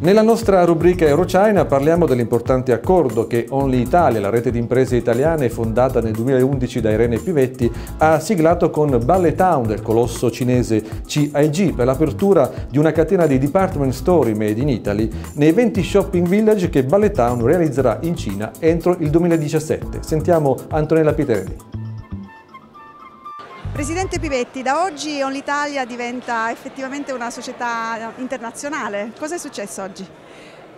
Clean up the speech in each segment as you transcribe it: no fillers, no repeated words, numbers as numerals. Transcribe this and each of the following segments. Nella nostra rubrica EuroChina parliamo dell'importante accordo che Only Italia, la rete di imprese italiane fondata nel 2011 da Irene Pivetti, ha siglato con Balletown del colosso cinese CIG per l'apertura di una catena di department store made in Italy nei 20 shopping village che Balletown realizzerà in Cina entro il 2017. Sentiamo Antonella Pitrelli. Presidente Pivetti, da oggi Only Italia diventa effettivamente una società internazionale. Cosa è successo oggi?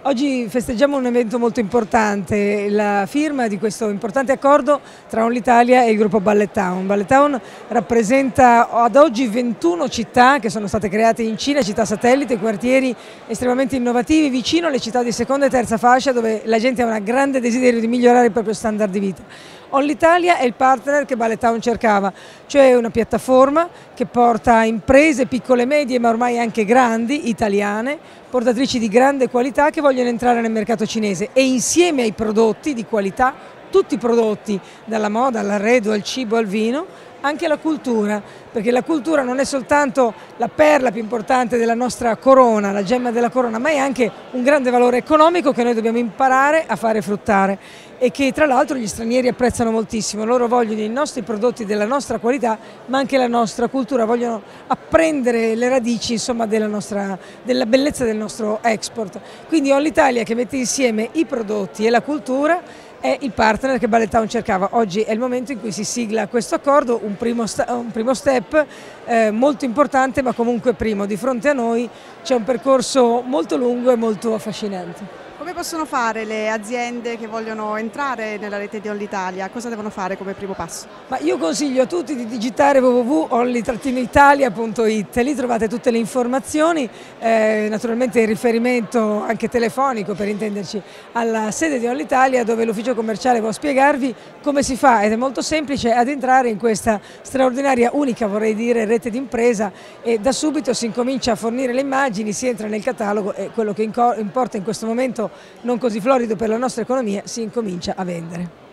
Oggi festeggiamo un evento molto importante, la firma di questo importante accordo tra Only Italia e il gruppo Balletown. Balletown rappresenta ad oggi 21 città che sono state create in Cina, città satellite, quartieri estremamente innovativi vicino alle città di seconda e terza fascia dove la gente ha un grande desiderio di migliorare il proprio standard di vita. Only Italia è il partner che Balletown cercava, cioè una piattaforma che porta imprese piccole e medie ma ormai anche grandi, italiane, portatrici di grande qualità che vogliono entrare nel mercato cinese e insieme ai prodotti di qualità, tutti i prodotti, dalla moda all'arredo, al cibo, al vino, anche la cultura, perché la cultura non è soltanto la perla più importante della nostra corona, la gemma della corona, ma è anche un grande valore economico che noi dobbiamo imparare a fare fruttare e che tra l'altro gli stranieri apprezzano moltissimo. Loro vogliono i nostri prodotti della nostra qualità, ma anche la nostra cultura, vogliono apprendere le radici insomma, della bellezza del nostro export. Quindi Only Italia che mette insieme i prodotti e la cultura è il partner che Balletown cercava. Oggi è il momento in cui si sigla questo accordo, un primo step molto importante ma comunque primo. Di fronte a noi c'è un percorso molto lungo e molto affascinante. Come possono fare le aziende che vogliono entrare nella rete di Only Italia? Cosa devono fare come primo passo? Ma io consiglio a tutti di digitare www.only-italia.it, lì trovate tutte le informazioni, naturalmente il riferimento anche telefonico per intenderci alla sede di Only Italia dove l'ufficio commerciale può spiegarvi come si fa ed è molto semplice ad entrare in questa straordinaria, unica vorrei dire, rete d'impresa e da subito si incomincia a fornire le immagini, si entra nel catalogo e quello che importa in questo momento non così florido per la nostra economia, si incomincia a vendere.